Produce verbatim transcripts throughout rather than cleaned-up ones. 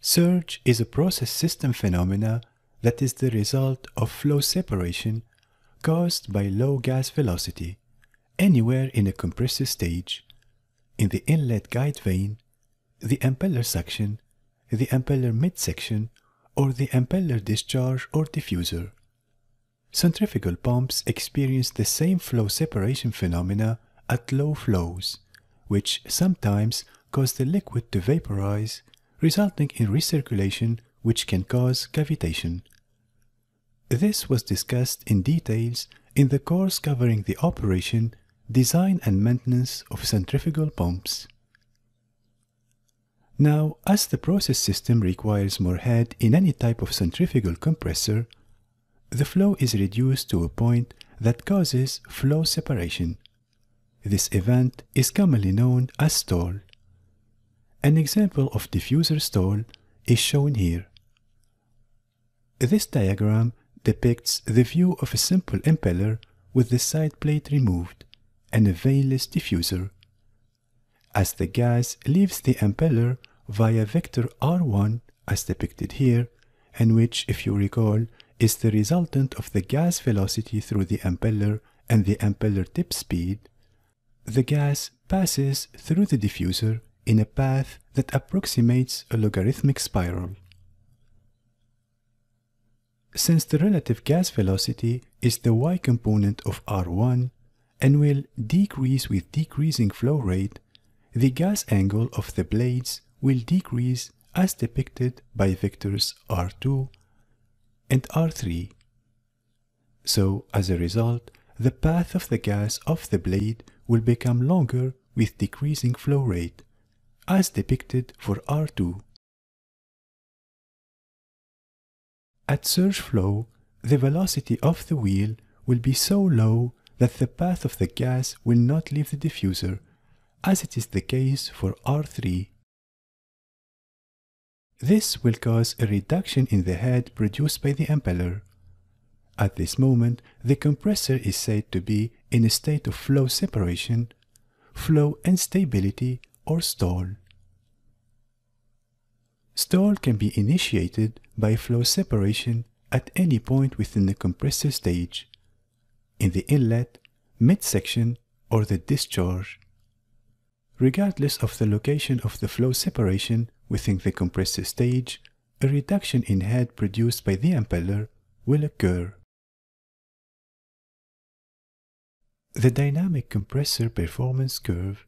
Surge is a process system phenomena that is the result of flow separation caused by low gas velocity anywhere in a compressor stage, in the inlet guide vane, the impeller suction, the impeller midsection, or the impeller discharge or diffuser. Centrifugal pumps experience the same flow separation phenomena at low flows, which sometimes cause the liquid to vaporize, resulting in recirculation which can cause cavitation. This was discussed in details in the course covering the operation, design and maintenance of centrifugal pumps. Now, as the process system requires more head in any type of centrifugal compressor, the flow is reduced to a point that causes flow separation. This event is commonly known as stall. An example of diffuser stall is shown here. This diagram depicts the view of a simple impeller with the side plate removed and a veinless diffuser. As the gas leaves the impeller via vector R one as depicted here, and which, if you recall, is the resultant of the gas velocity through the impeller and the impeller tip speed, the gas passes through the diffuser in a path that approximates a logarithmic spiral. Since the relative gas velocity is the y component of R one and will decrease with decreasing flow rate, the gas angle of the blades will decrease as depicted by vectors R two and R three. So, as a result, the path of the gas of the blade will become longer with decreasing flow rate, as depicted for R two. At surge flow, the velocity of the wheel will be so low that the path of the gas will not leave the diffuser, as it is the case for R three. This will cause a reduction in the head produced by the impeller. At this moment, the compressor is said to be in a state of flow separation, flow instability, or stall. Stall can be initiated by flow separation at any point within the compressor stage, in the inlet, midsection, or the discharge. Regardless of the location of the flow separation within the compressor stage, a reduction in head produced by the impeller will occur. The dynamic compressor performance curve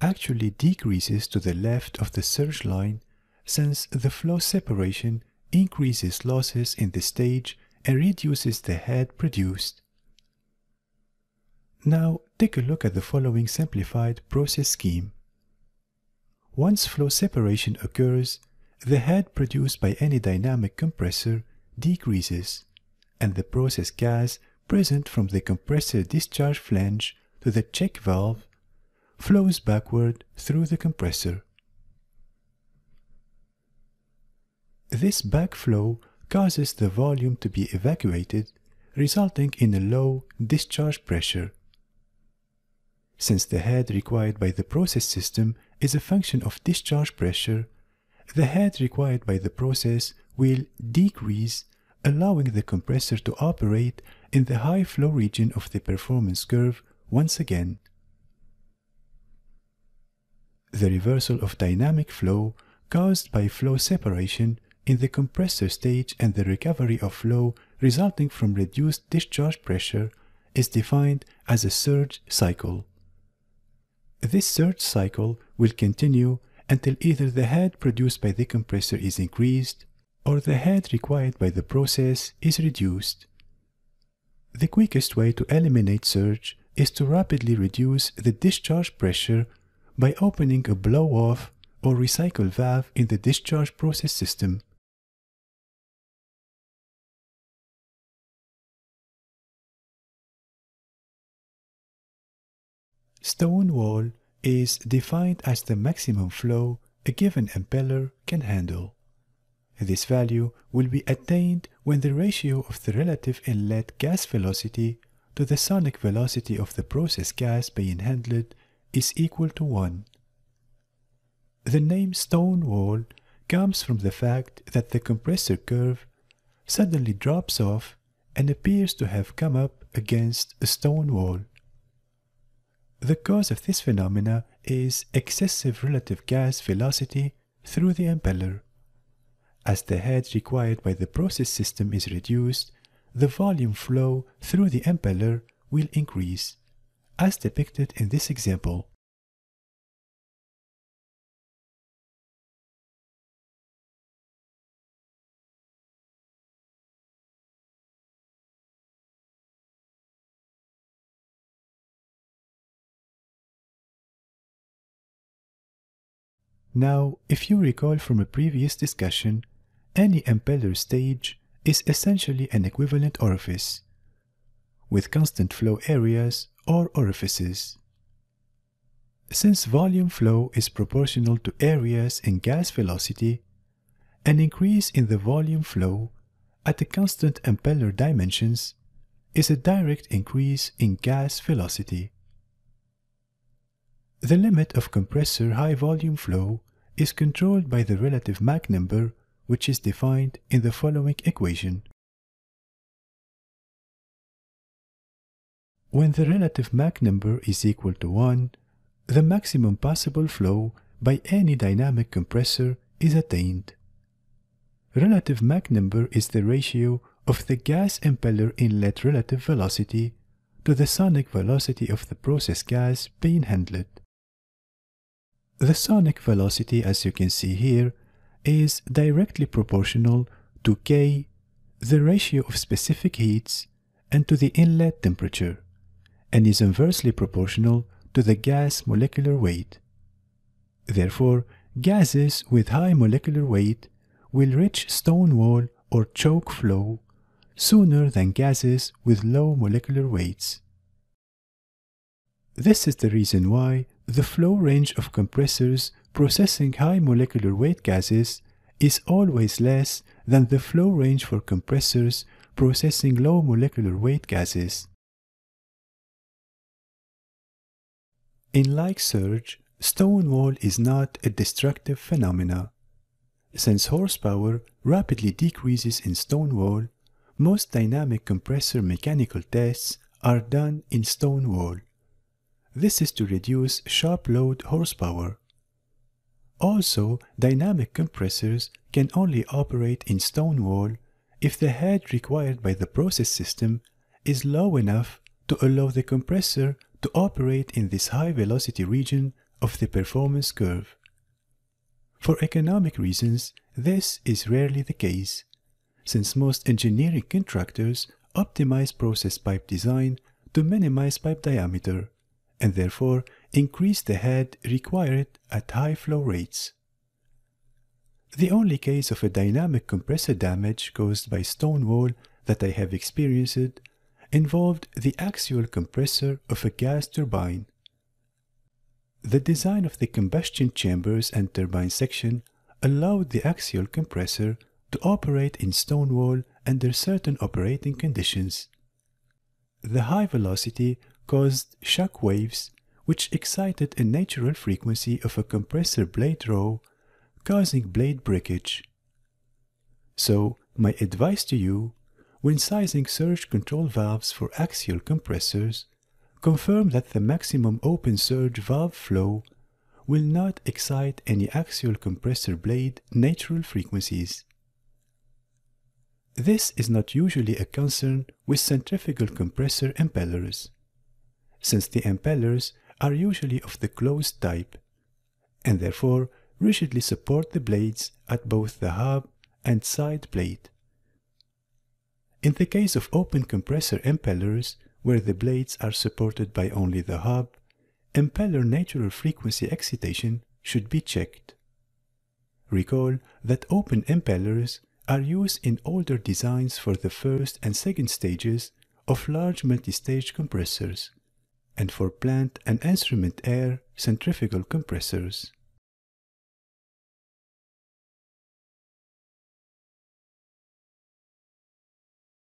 actually decreases to the left of the surge line since the flow separation increases losses in the stage and reduces the head produced. Now, take a look at the following simplified process scheme. Once flow separation occurs, the head produced by any dynamic compressor decreases, and the process gas present from the compressor discharge flange to the check valve flows backward through the compressor. This backflow causes the volume to be evacuated, resulting in a low discharge pressure. Since the head required by the process system is a function of discharge pressure, the head required by the process will decrease, allowing the compressor to operate in the high flow region of the performance curve once again. The reversal of dynamic flow caused by flow separation in the compressor stage and the recovery of flow resulting from reduced discharge pressure is defined as a surge cycle. This surge cycle will continue until either the head produced by the compressor is increased or the head required by the process is reduced. The quickest way to eliminate surge is to rapidly reduce the discharge pressure by opening a blow-off or recycle valve in the discharge process system. Stone wall is defined as the maximum flow a given impeller can handle. This value will be attained when the ratio of the relative inlet gas velocity to the sonic velocity of the process gas being handled is equal to one. The name stone wall comes from the fact that the compressor curve suddenly drops off and appears to have come up against a stone wall. The cause of this phenomena is excessive relative gas velocity through the impeller. As the head required by the process system is reduced, the volume flow through the impeller will increase, as depicted in this example. Now, if you recall from a previous discussion, any impeller stage is essentially an equivalent orifice, with constant flow areas or orifices. Since volume flow is proportional to areas in gas velocity, an increase in the volume flow at the constant impeller dimensions is a direct increase in gas velocity. The limit of compressor high volume flow is controlled by the relative Mach number, which is defined in the following equation. When the relative Mach number is equal to one, the maximum possible flow by any dynamic compressor is attained. Relative Mach number is the ratio of the gas impeller inlet relative velocity to the sonic velocity of the process gas being handled. The sonic velocity, as you can see here, is directly proportional to K, the ratio of specific heats, and to the inlet temperature, and is inversely proportional to the gas molecular weight. Therefore, gases with high molecular weight will reach stone wall or choke flow sooner than gases with low molecular weights. This is the reason why the flow range of compressors processing high molecular weight gases is always less than the flow range for compressors processing low molecular weight gases. In like surge, stone wall is not a destructive phenomena. Since horsepower rapidly decreases in stone wall, most dynamic compressor mechanical tests are done in stone wall. This is to reduce sharp load horsepower. Also, dynamic compressors can only operate in stone wall if the head required by the process system is low enough to allow the compressor to operate in this high velocity region of the performance curve. For economic reasons, this is rarely the case, since most engineering contractors optimize process pipe design to minimize pipe diameter, and therefore increase the head required at high flow rates. The only case of a dynamic compressor damage caused by stone wall that I have experienced involved the axial compressor of a gas turbine. The design of the combustion chambers and turbine section allowed the axial compressor to operate in stone wall under certain operating conditions. The high velocity caused shock waves which excited a natural frequency of a compressor blade row, causing blade breakage. So, my advice to you, when sizing surge control valves for axial compressors, confirm that the maximum open surge valve flow will not excite any axial compressor blade natural frequencies. This is not usually a concern with centrifugal compressor impellers, since the impellers are usually of the closed type, and therefore rigidly support the blades at both the hub and side plate. In the case of open compressor impellers, where the blades are supported by only the hub, impeller natural frequency excitation should be checked. Recall that open impellers are used in older designs for the first and second stages of large multi-stage compressors, and for plant and instrument air centrifugal compressors.